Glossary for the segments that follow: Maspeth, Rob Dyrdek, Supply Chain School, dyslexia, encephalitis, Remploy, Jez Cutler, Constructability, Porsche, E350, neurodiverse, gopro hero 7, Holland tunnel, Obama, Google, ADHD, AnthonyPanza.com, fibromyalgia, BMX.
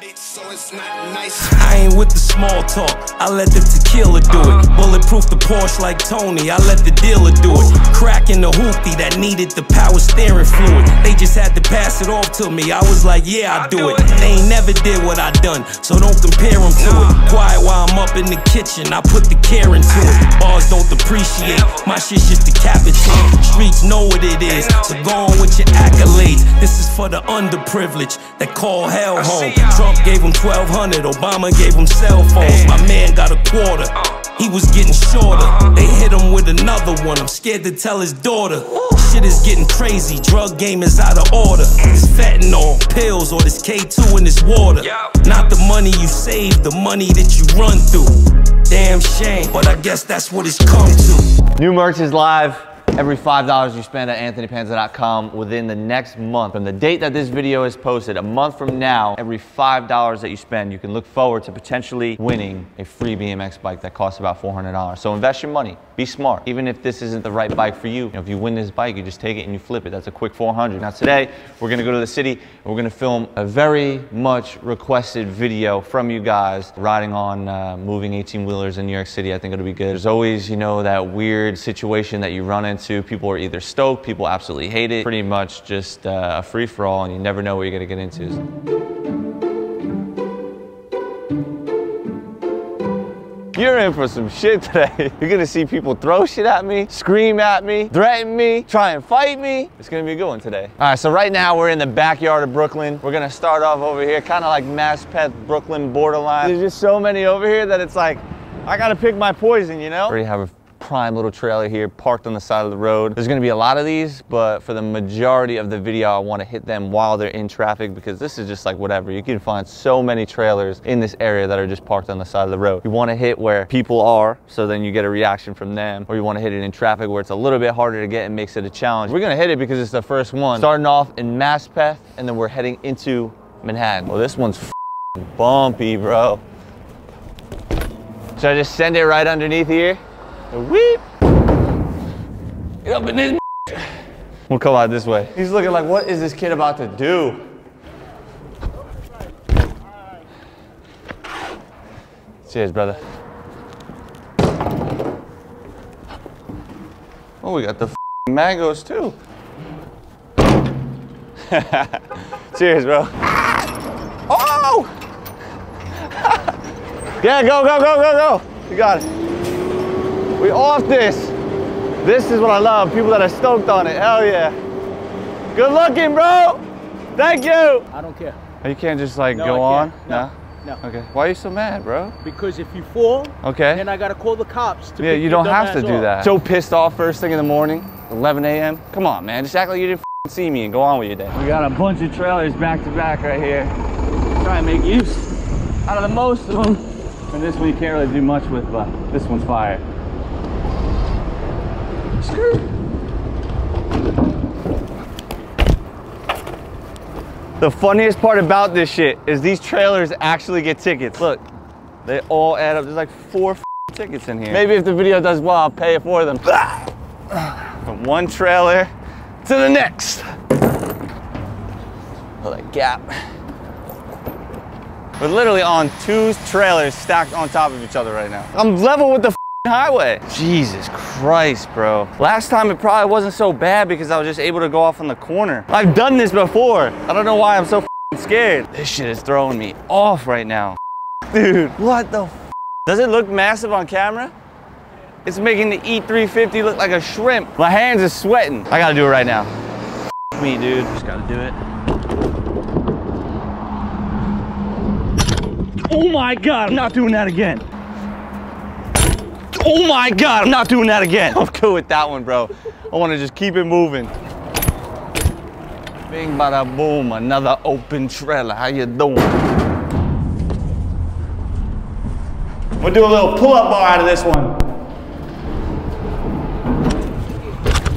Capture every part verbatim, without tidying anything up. bitch, so it's not nice. I ain't with the small talk, I let the tequila do it. Bulletproof the Porsche like Tony, I let the dealer do it. Crack in the hoopty that needed the power steering fluid. They just had to pass it off to me, I was like, yeah, I do it. They ain't never did what I done, so don't compare them to it. Quiet while I'm up in the kitchen, I put the care into it. Bars don't appreciate, my shit's just decapitated. Streets know what it is, so go on with your accolades. This is for the underprivileged that call hell home. Trump gave him twelve hundred, Obama gave him cell phones. My man got a quarter, he was getting shorter. They hit him with another one, I'm scared to tell his daughter. Shit is getting crazy, drug game is out of order. This fentanyl, pills, or this K two in this water. Not the money you save, the money that you run through. Damn shame, but I guess that's what it's come to. New merch is live. Every five dollars you spend at Anthony Panza dot com within the next month. From the date that this video is posted, a month from now, every five dollars that you spend, you can look forward to potentially winning a free B M X bike that costs about four hundred dollars. So invest your money, be smart. Even if this isn't the right bike for you, you know, if you win this bike, you just take it and you flip it. That's a quick four hundred. Now today, we're gonna go to the city and we're gonna film a very much requested video from you guys riding on uh, moving eighteen wheelers in New York City. I think it'll be good. There's always, you know, that weird situation that you run into. People are either stoked, people absolutely hate it. Pretty much just uh, a free-for-all, and you never know what you're gonna get into. You're in for some shit today. You're gonna see people throw shit at me, scream at me, threaten me, try and fight me. It's gonna be a good one today. All right, so right now we're in the backyard of Brooklyn. We're gonna start off over here, kind of like Maspeth, Brooklyn borderline. There's just so many over here that it's like, I gotta pick my poison, you know? I already have a prime little trailer here parked on the side of the road. There's gonna be a lot of these, but for the majority of the video, I wanna hit them while they're in traffic because this is just like whatever. You can find so many trailers in this area that are just parked on the side of the road. You wanna hit where people are, so then you get a reaction from them, or you wanna hit it in traffic where it's a little bit harder to get and makes it a challenge. We're gonna hit it because it's the first one. Starting off in Maspeth, and then we're heading into Manhattan. Well, this one's bumpy, bro. Should I just send it right underneath here? Weep. Get up in this. We'll come out this way. He's looking like, what is this kid about to do? Cheers, brother. Oh, we got the mangoes too. Cheers, bro. Oh! Yeah, go, go, go, go, go. You got it. We off this. This is what I love, people that are stoked on it. Hell yeah. Good looking, bro. Thank you. I don't care. You can't just like no, go on? No, no, no. Okay. Why are you so mad, bro? Because if you fall, okay, then I got to call the cops. To yeah, you don't have to do off. That. So pissed off first thing in the morning, eleven A M Come on, man. Just act like you didn't see me and go on with your day. We got a bunch of trailers back to back right here. Try and make use out of the most of them. And this one you can't really do much with, but this one's fire. The funniest part about this shit is these trailers actually get tickets. Look, they all add up. There's like four tickets in here. Maybe if the video does well, I'll pay for them. From one trailer to the next. Oh, that gap. We're literally on two trailers stacked on top of each other right now. I'm level with the highway. Jesus Christ, bro. Last time it probably wasn't so bad because I was just able to go off on the corner. I've done this before. I don't know why I'm so scared. This shit is throwing me off right now. Dude, what the f? Does it look massive on camera? It's making the E three fifty look like a shrimp. My hands are sweating. I gotta do it right now. F me, dude. Just gotta do it. Oh my God, I'm not doing that again. Oh my God, I'm not doing that again. I'm cool with that one, bro. I want to just keep it moving. Bing, bada, boom, another open trailer. How you doing? We'll do a little pull-up bar out of this one.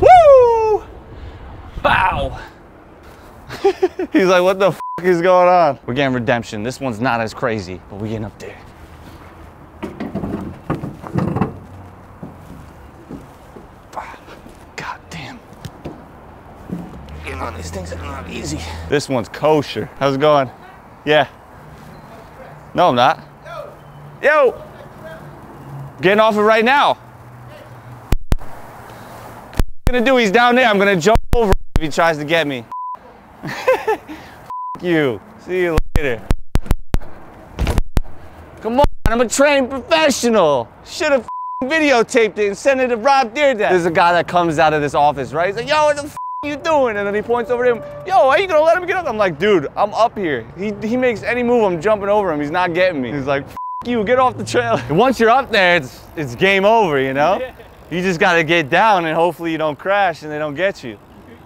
Woo! Bow! He's like, what the f is going on? We're getting redemption. This one's not as crazy, but we're getting up there. On these things are not easy. This one's kosher. How's it going? Yeah. No, I'm not. Yo! Yo! Getting off it right now. What I'm gonna do, he's down there. I'm gonna jump over if he tries to get me. F you. See you later. Come on, I'm a trained professional. Should have videotaped it and sent it to Rob Dyrdek. There's a guy that comes out of this office, right? He's like, yo, what the f you doing? And then he points over to him, yo, are you gonna let him get up? I'm like, dude, I'm up here. He, he makes any move, I'm jumping over him. He's not getting me. He's like, f you, get off the trail. Once you're up there, it's, it's game over, you know? Yeah. You just gotta get down and hopefully you don't crash and they don't get you.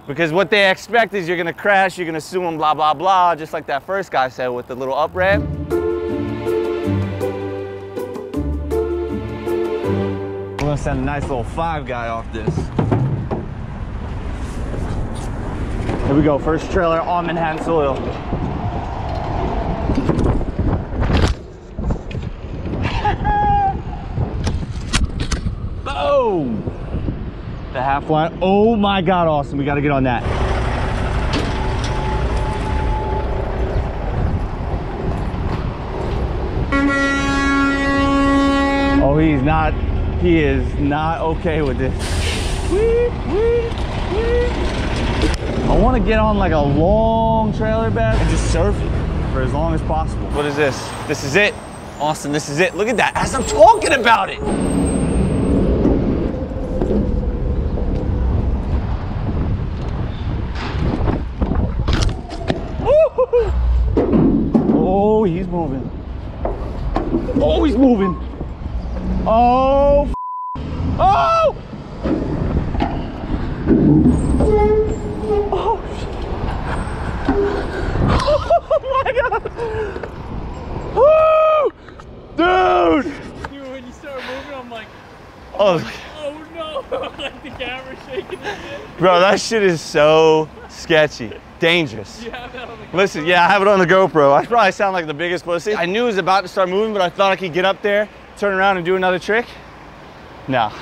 Because what they expect is you're gonna crash, you're gonna sue them, blah, blah, blah, just like that first guy said with the little up ramp. We're gonna send a nice little five guy off this. Here we go, first trailer on Manhattan soil. Boom! The half line, oh my God, Austin, we gotta get on that. Oh, he's not. He is not okay with this. I want to get on like a long trailer bed and just surf it for as long as possible. What is this? This is it. Austin, this is it. Look at that, as I'm talking about it. Oh, he's moving. Oh, he's moving. Oh, f oh! Oh, oh my God! Woo! Dude! Dude, when you start moving, I'm like, oh, oh no! Like the camera's shaking and shit. Bro, that shit is so sketchy. Dangerous. You have that on the GoPro? Listen, yeah, I have it on the GoPro. I probably sound like the biggest pussy. I knew it was about to start moving, but I thought I could get up there, turn around and do another trick? No,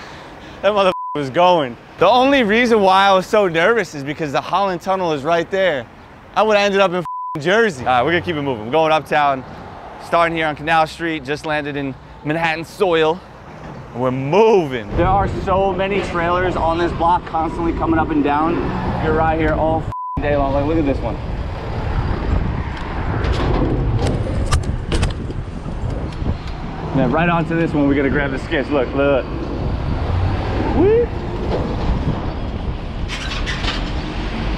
that motherfucker was going. The only reason why I was so nervous is because the Holland tunnel is right there. I would have ended up in Jersey. All right, we're gonna keep it moving. We're going uptown, starting here on Canal Street, just landed in Manhattan soil. We're moving. There are so many trailers on this block constantly coming up and down. You're right here all day long. Like, look at this one. And then right onto this one, we're gonna grab the skitch. Look, look. Whee!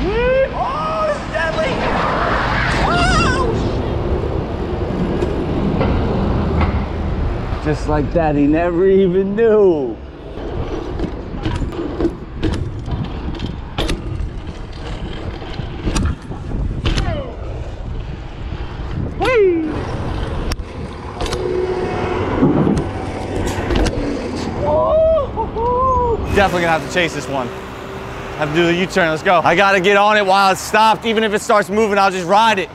Whee! Oh, this is deadly! Oh! Just like that, he never even knew. Definitely gonna have to chase this one. Have to do the U-turn, let's go. I gotta get on it while it's stopped. Even if it starts moving, I'll just ride it.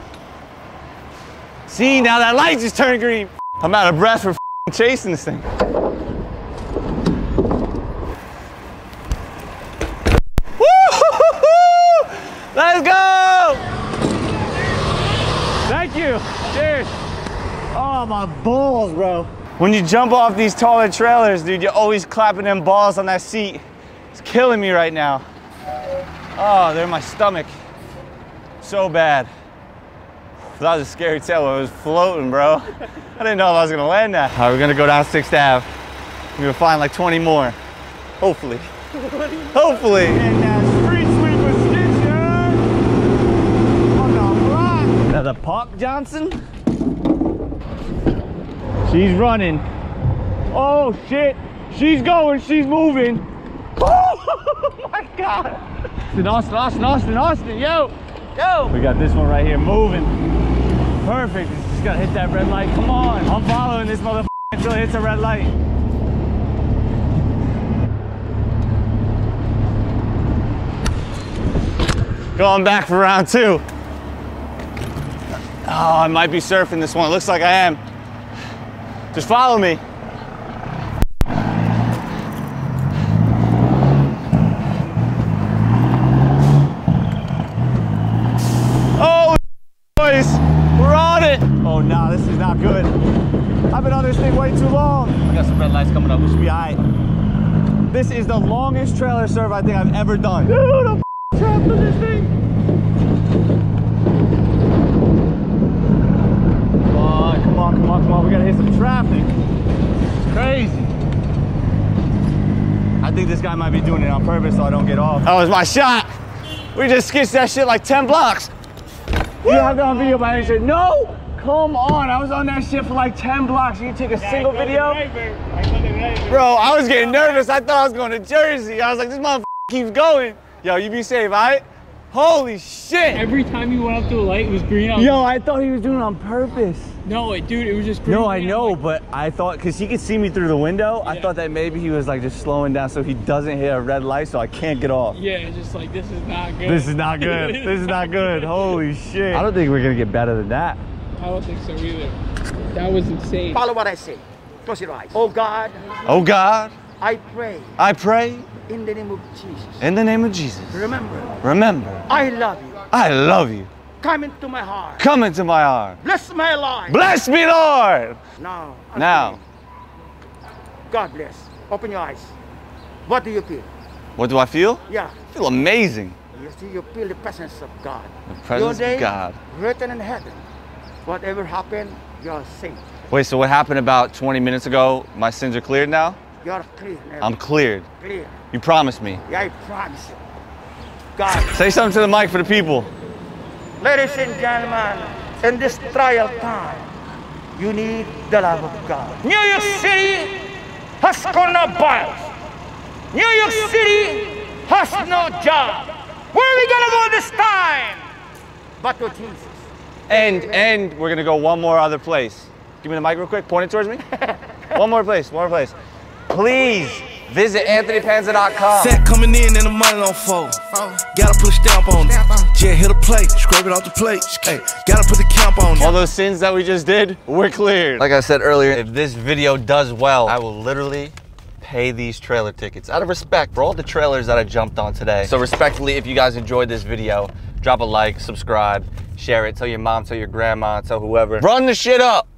See, now that light just turned green. I'm out of breath for f***ing chasing this thing. Woo-hoo-hoo-hoo! Let's go! Thank you, cheers. Oh, my balls, bro. When you jump off these taller trailers, dude, you're always clapping them balls on that seat. It's killing me right now. Oh, they're in my stomach. So bad. That was a scary tail when it was floating, bro. I didn't know if I was gonna land that. All right, we're gonna go down sixth Ave. We're gonna find like twenty more. Hopefully. Hopefully. And that street sweeper skitcher on the block. Now the Park Johnson. She's running. Oh shit, she's going, she's moving. Oh my God. Austin, Austin, Austin, Austin, Austin, yo, yo. We got this one right here moving. Perfect, it's just gotta hit that red light, come on. I'm following this motherfucker until it hits a red light. Going back for round two. Oh, I might be surfing this one, it looks like I am. Just follow me. Oh, boys, we're on it. Oh, Oh, no, nah, this is not good. I've been on this thing way too long. I got some red lights coming up. We should be all right. This is the longest trailer serve I think I've ever done. Dude, I'm trapped in this thing. Oh, come on, come on, come on. We got to hit some traffic. It's crazy. I think this guy might be doing it on purpose so I don't get off. That was my shot. We just skitched that shit like ten blocks. You have that on video by any chance? No! Come on, I was on that shit for like ten blocks. You can take a yeah, single video? Right, right, bro, I was getting nervous. I thought I was going to Jersey. I was like, this motherfucker keeps going. Yo, you be safe, all right? Holy shit! Every time you went up to a light, it was green. I was Yo, like, I thought he was doing it on purpose. No, it, dude, it was just green. No, I know, like, but I thought, because he could see me through the window, yeah. I thought that maybe he was like just slowing down so he doesn't hit a red light so I can't get off. Yeah, just like, this is not good. This is not good. This is not good. Holy shit. I don't think we're going to get better than that. I don't think so either. That was insane. Follow what I say. Close your eyes. Oh, God. Oh, God. I pray. I pray. In the name of Jesus. In the name of Jesus. Remember. Remember. I love you. I love you. Come into my heart. Come into my heart. Bless my life. Bless me, Lord. Now. Now. God bless. Open your eyes. What do you feel? What do I feel? Yeah. I feel amazing. You see, you feel the presence of God. The presence of God. Written in heaven. Whatever happened, you're saved. Wait, so what happened about twenty minutes ago? My sins are cleared now? You're cleared. I'm cleared. Clear. You promised me. Yeah, I promise you. God. Say something to the mic for the people. Ladies and gentlemen, in this trial time, you need the love of God. New York City has coronavirus. New York City has no job. Where are we gonna go this time? But to Jesus. And and we're gonna go one more other place. Give me the mic real quick. Point it towards me. One more place. One more place. Please visit Anthony Panza dot com. Set coming in and the money don't fold. Gotta put a stamp on it. Yeah, hit a plate, scrape it off the plate. Hey, gotta put the camp on it. All those sins that we just did, we're cleared. Like I said earlier, if this video does well, I will literally pay these trailer tickets out of respect for all the trailers that I jumped on today. So respectfully, if you guys enjoyed this video, drop a like, subscribe, share it, tell your mom, tell your grandma, tell whoever. Run the shit up.